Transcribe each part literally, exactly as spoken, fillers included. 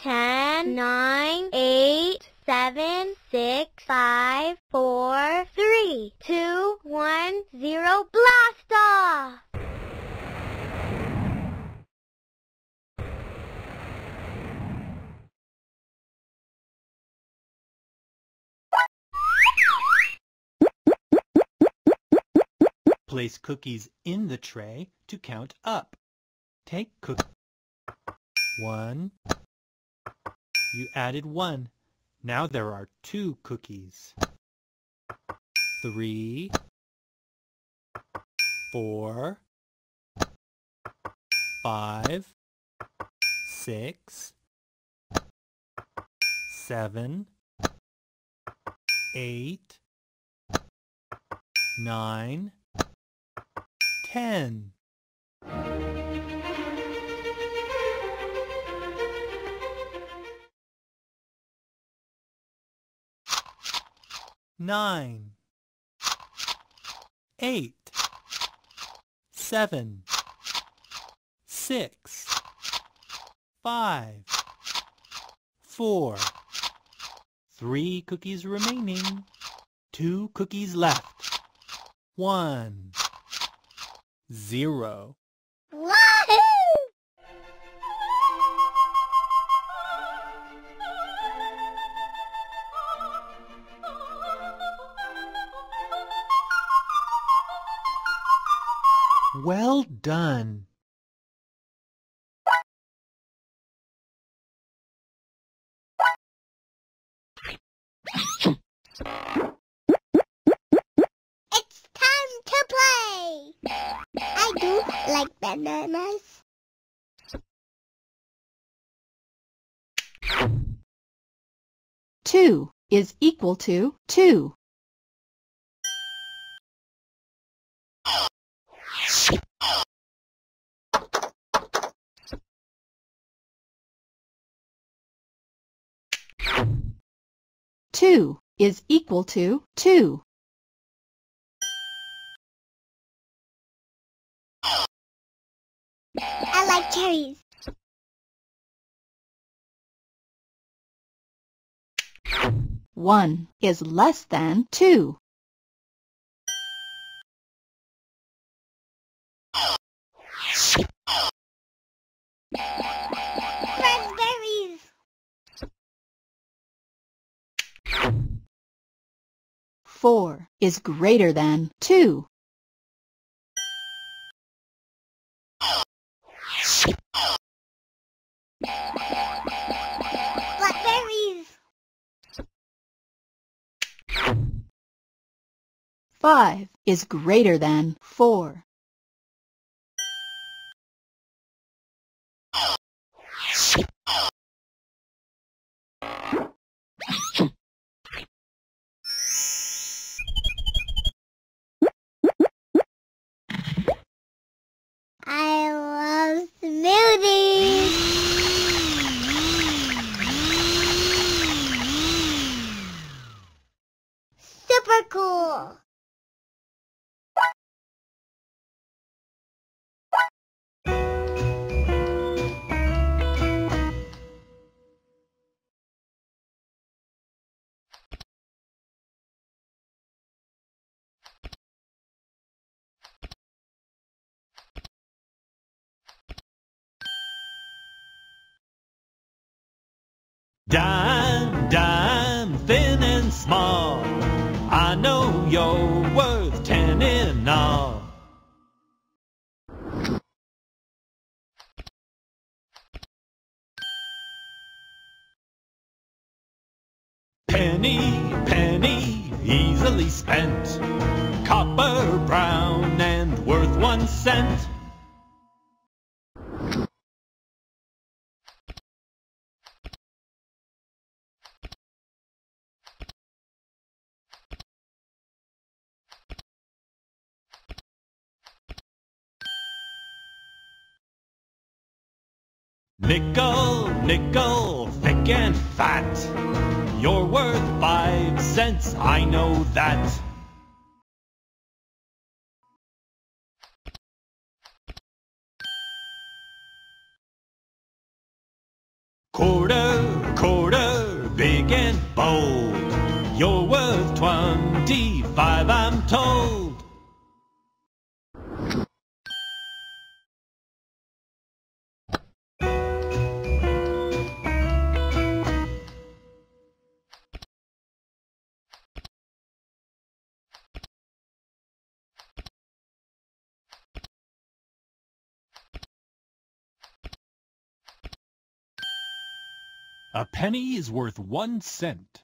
ten, nine, eight, seven, six, five, four, three, two, one, zero. Blast off! Place cookies in the tray to count up. Take cookie. One. You added one. Now there are two cookies. Three. Four. Five. Six. Seven. Eight. Nine. Ten. Nine, eight, seven, six, five, four. Three cookies remaining. Two cookies left. One, zero. Well done! It's time to play! I do like bananas. Two is equal to two. Two is equal to two. I like cherries. One is less than two. Raspberries. Four is greater than two. Blackberries. Five is greater than four. I love smoothies. Super cool. Dime, dime, thin and small, I know you're worth ten in all. Penny, penny, easily spent, copper brown and worth one cent. Nickel, nickel, thick and fat, you're worth five cents, I know that. Quarter. bold. You're worth twenty-five, I'm told. A penny is worth one cent.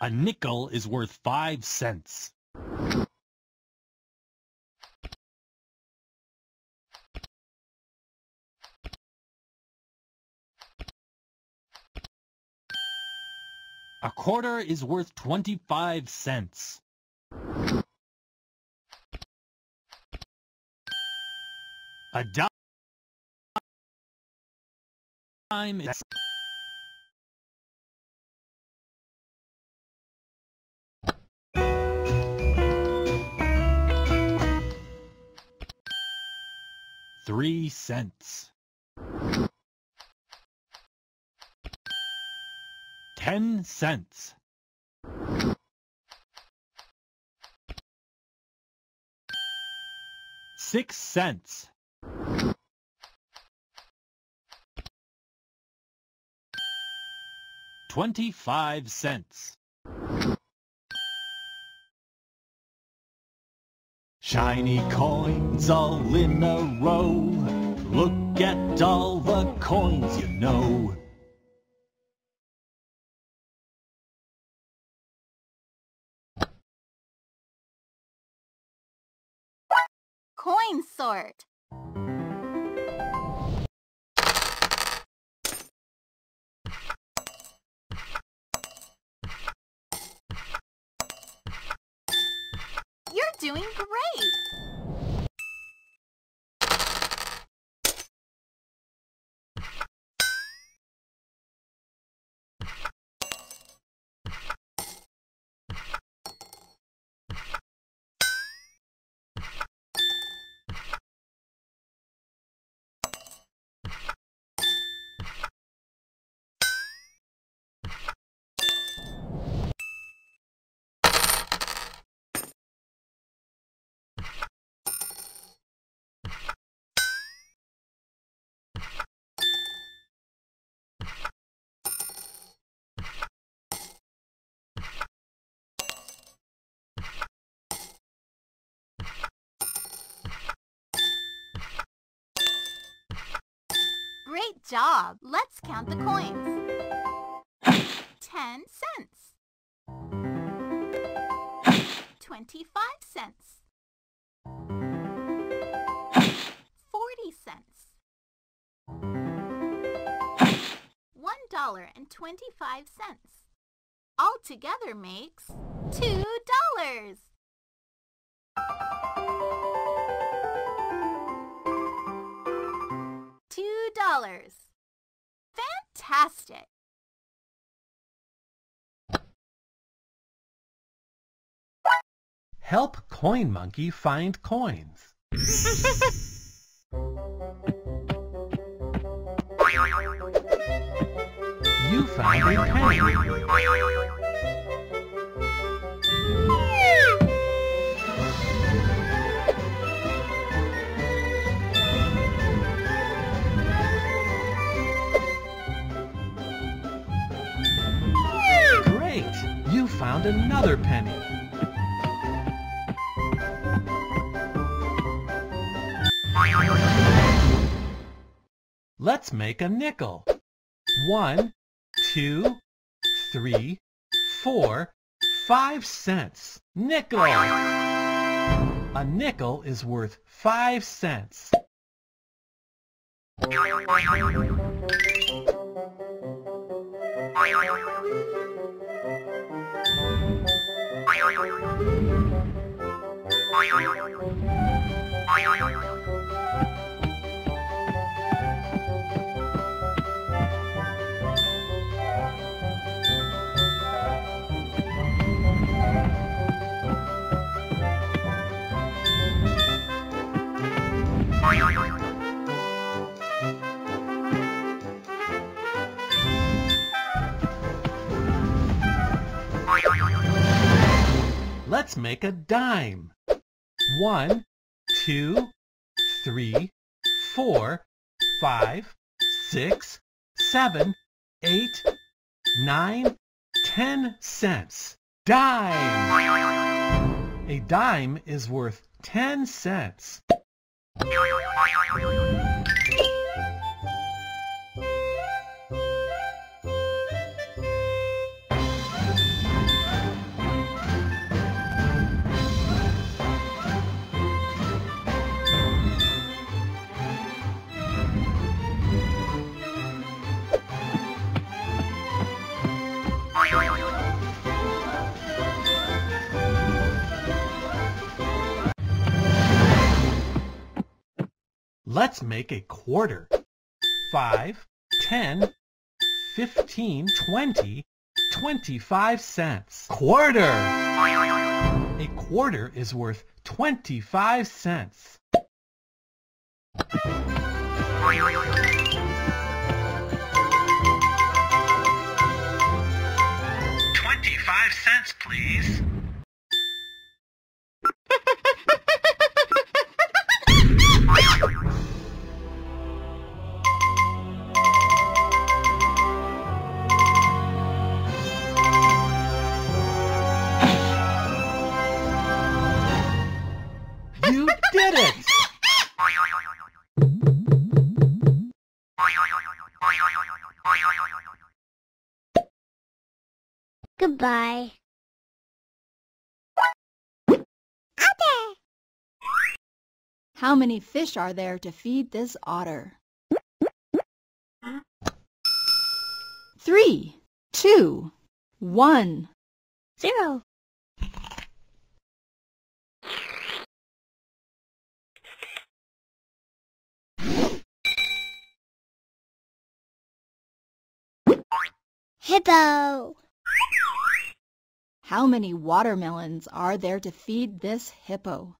A nickel is worth five cents. A quarter is worth twenty-five cents. A dime is... Three cents. Ten cents. Six cents. Twenty-five cents. Shiny coins all in a row. Look at all the coins you know. Coin sort. You're doing great. Great job! Let's count the coins. Ten cents. Twenty-five cents. Forty cents. One dollar and twenty-five cents. All together makes two dollars. two dollars. Fantastic! Help Coin Monkey find coins. You found a penny. Found another penny. Let's make a nickel. One, two, three, four, five cents. Nickel! A nickel is worth five cents. We'll be right back. Let's make a dime. One, two, three, four, five, six, seven, eight, nine, ten cents. Dime! A dime is worth ten cents. Let's make a quarter. Five, ten, fifteen, twenty, twenty-five cents. Quarter! A quarter is worth twenty-five cents. Twenty-five cents, please. You did it! Goodbye. Okay. How many fish are there to feed this otter? Three, two, one, zero. Hippo. How many watermelons are there to feed this hippo?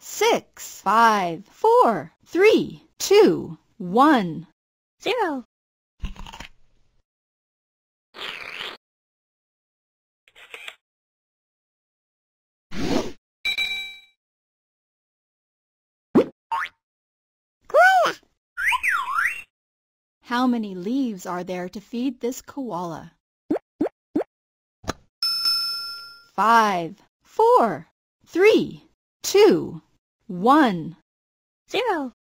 Six, five, four, three, two, one, zero. How many leaves are there to feed this koala? Five, four, three, two, one, zero.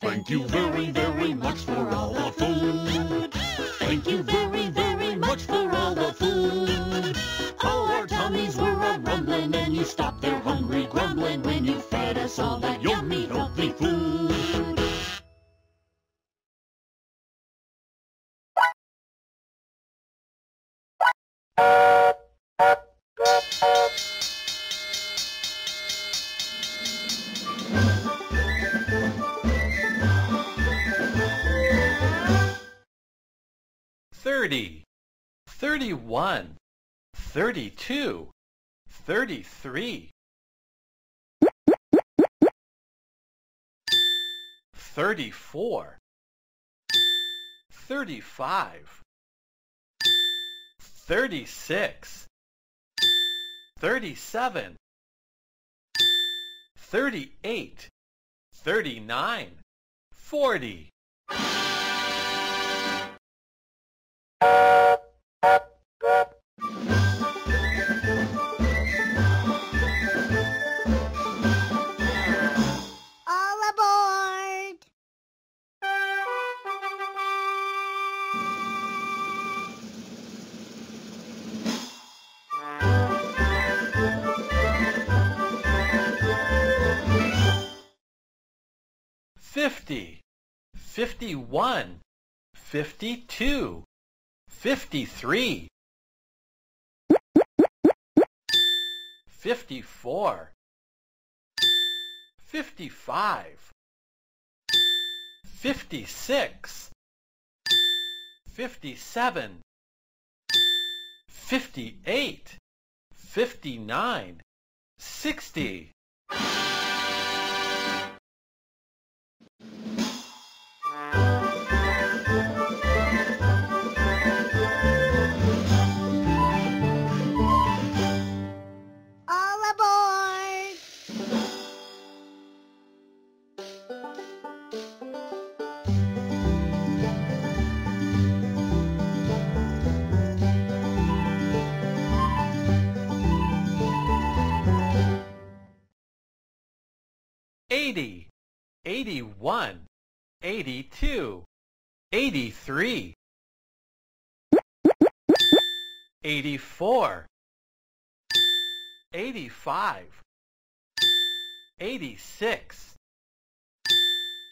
Thank you very, very much for all the food. Thank you very, very much for all the food. All our tummies were a-rumbling, and you stopped their hungry grumbling when you fed us all that yummy, healthy food. Thirty, thirty-one, thirty-two, thirty-three, thirty-four, thirty-five, thirty-six, thirty-seven, thirty-eight, thirty-nine, forty. All aboard! fifty-one, fifty-two, fifty-three, fifty-four, fifty-five, fifty-six, fifty-seven, fifty-eight, fifty-nine, sixty. eighty, eighty-one, eighty-two, eighty-three, eighty-four, eighty-five, eighty-six,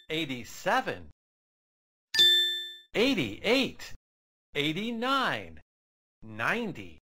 eighty-seven, eighty-eight, eighty-nine, ninety.